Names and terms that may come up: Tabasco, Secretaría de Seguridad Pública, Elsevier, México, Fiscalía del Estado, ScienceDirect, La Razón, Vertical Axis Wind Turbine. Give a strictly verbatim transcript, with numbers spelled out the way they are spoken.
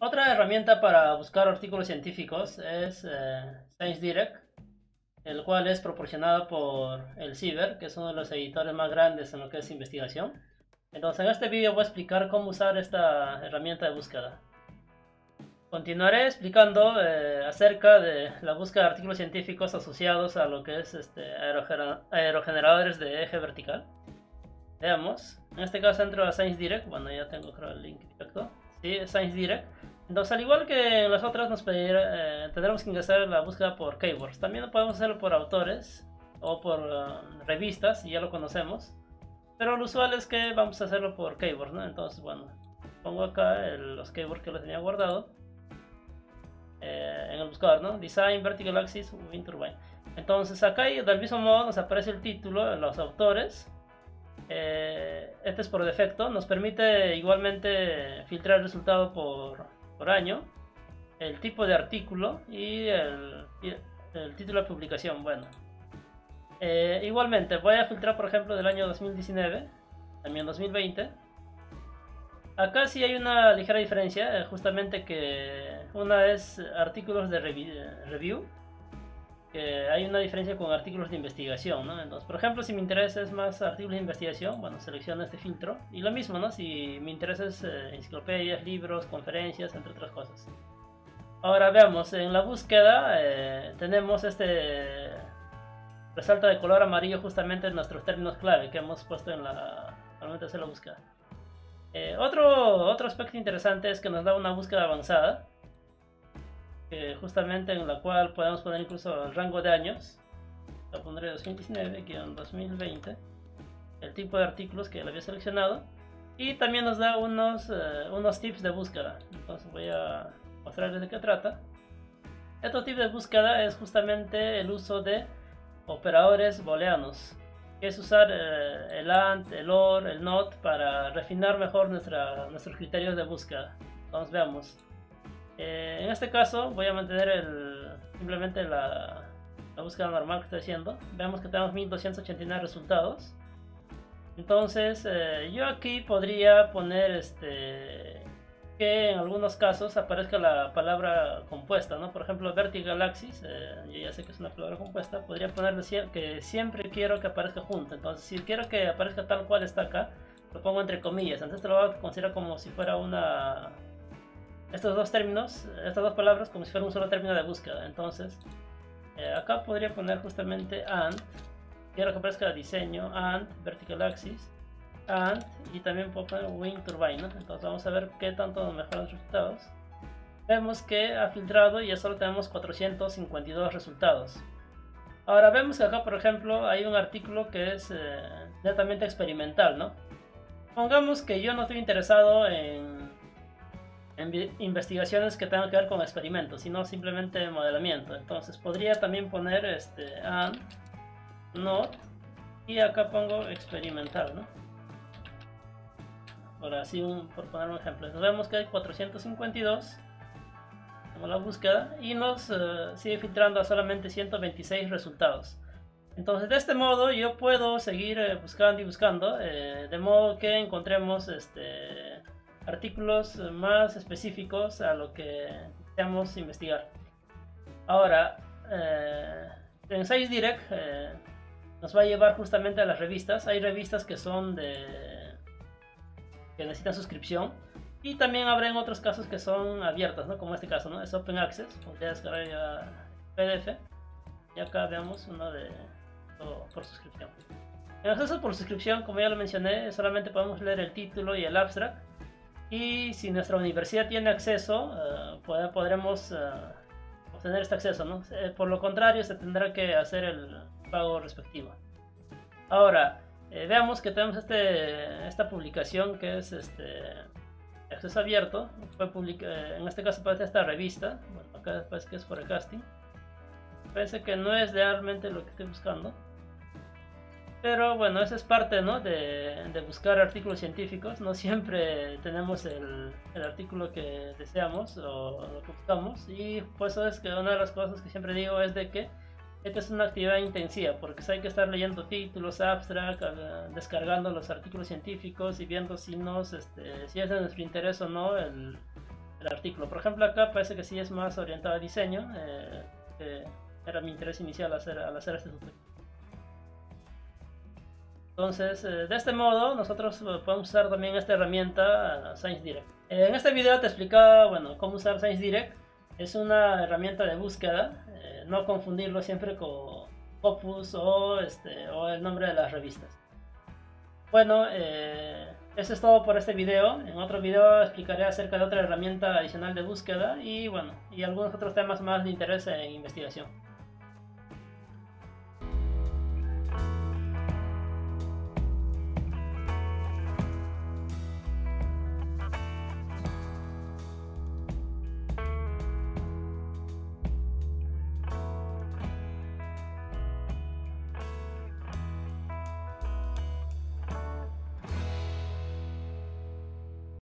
Otra herramienta para buscar artículos científicos es eh, ScienceDirect, el cual es proporcionado por Elsevier, que es uno de los editores más grandes en lo que es investigación. Entonces, en este vídeo voy a explicar cómo usar esta herramienta de búsqueda. Continuaré explicando eh, acerca de la búsqueda de artículos científicos asociados a lo que es este, aerogener- aerogeneradores de eje vertical. Veamos, en este caso entro a ScienceDirect. Bueno, ya tengo, creo, el link directo. Sí, ScienceDirect. Entonces, al igual que en las otras, nos pedirá, eh, tendremos que ingresar la búsqueda por keywords. También podemos hacerlo por autores o por uh, revistas, y ya lo conocemos. Pero lo usual es que vamos a hacerlo por keywords, ¿no? Entonces, bueno, pongo acá el, los keywords que los tenía guardado eh, en el buscador, ¿no? Design Vertical Axis Wind Turbine. Entonces, acá del mismo modo nos aparece el título, los autores. Eh, este es por defecto, nos permite igualmente filtrar el resultado por, por año, el tipo de artículo y el, y el título de publicación. Bueno, eh, igualmente voy a filtrar, por ejemplo, del año dos mil diecinueve, también dos mil veinte. Acá sí hay una ligera diferencia, eh, justamente que una es artículos de review, que hay una diferencia con artículos de investigación, ¿no? Entonces, por ejemplo, si mi interés es más artículos de investigación, bueno, selecciono este filtro. Y lo mismo, ¿no? Si mi interés es eh, enciclopedias, libros, conferencias, entre otras cosas. Ahora veamos, en la búsqueda eh, tenemos este resalto de color amarillo justamente en nuestros términos clave que hemos puesto en la, al momento de hacer la búsqueda. Eh, otro, otro aspecto interesante es que nos da una búsqueda avanzada, Eh, justamente en la cual podemos poner incluso el rango de años. Lo pondré dos mil diecinueve guión dos mil veinte, el tipo de artículos que le había seleccionado, y también nos da unos, eh, unos tips de búsqueda. Entonces voy a mostrarles de qué trata. Estos tips de búsqueda es justamente el uso de operadores booleanos, que es usar eh, el AND, el OR, el NOT para refinar mejor nuestra, nuestros criterios de búsqueda. Entonces veamos. Eh, en este caso voy a mantener el, simplemente la, la búsqueda normal que estoy haciendo. Veamos que tenemos mil doscientos ochenta y nueve resultados. Entonces eh, yo aquí podría poner este, que en algunos casos aparezca la palabra compuesta, ¿no? Por ejemplo, vertical axis, eh, yo ya sé que es una palabra compuesta. Podría ponerle que siempre quiero que aparezca junto. Entonces, si quiero que aparezca tal cual está acá, lo pongo entre comillas. Entonces lo voy a considerar como si fuera una... estos dos términos, estas dos palabras, como si fuera un solo término de búsqueda. Entonces, eh, acá podría poner justamente AND. Quiero que aparezca diseño, AND, vertical axis, AND, y también puedo poner wind turbine, ¿no? Entonces vamos a ver qué tanto nos mejoran los resultados. Vemos que ha filtrado y ya solo tenemos cuatrocientos cincuenta y dos resultados. Ahora vemos que acá, por ejemplo, hay un artículo que es eh, netamente experimental, ¿no? Pongamos que yo no estoy interesado en en investigaciones que tengan que ver con experimentos, sino simplemente modelamiento. Entonces podría también poner este AND, NOT, y acá pongo experimental, ¿no? Por así, un, por poner un ejemplo. Entonces vemos que hay cuatrocientos cincuenta y dos, como la búsqueda, y nos uh, sigue filtrando a solamente ciento veintiséis resultados. Entonces, de este modo yo puedo seguir eh, buscando y buscando, eh, de modo que encontremos este... artículos más específicos a lo que deseamos investigar. Ahora, eh, en ScienceDirect eh, nos va a llevar justamente a las revistas. Hay revistas que son de... que necesitan suscripción, y también habrá en otros casos que son abiertas, ¿no? Como este caso, ¿no? Es Open Access, podría descargar ya P D F, y acá veamos uno de oh, por suscripción. En acceso por suscripción, como ya lo mencioné, solamente podemos leer el título y el abstract. Y si nuestra universidad tiene acceso, uh, pod podremos uh, obtener este acceso, ¿no? Eh, por lo contrario, se tendrá que hacer el pago respectivo. Ahora, eh, veamos que tenemos este, esta publicación que es este, acceso abierto. Fue eh, en este caso parece esta revista. Bueno, acá parece que es Forecasting. Parece que no es realmente lo que estoy buscando. Pero bueno, esa es parte, ¿no? de, de buscar artículos científicos. No siempre tenemos el, el artículo que deseamos o lo que buscamos. Y pues eso es que una de las cosas que siempre digo es de que esta es una actividad intensiva, porque hay que estar leyendo títulos, abstract, descargando los artículos científicos y viendo si, nos, este, si es de nuestro interés o no el, el artículo. Por ejemplo, acá parece que sí es más orientado a diseño, eh, que era mi interés inicial hacer, al hacer este tutorial. Entonces, eh, de este modo, nosotros podemos usar también esta herramienta ScienceDirect. En este video te explicaba, bueno, cómo usar ScienceDirect. Es una herramienta de búsqueda, eh, no confundirlo siempre con Opus o, este, o el nombre de las revistas. Bueno, eh, eso es todo por este video. En otro video explicaré acerca de otra herramienta adicional de búsqueda y bueno, y algunos otros temas más de interés en investigación.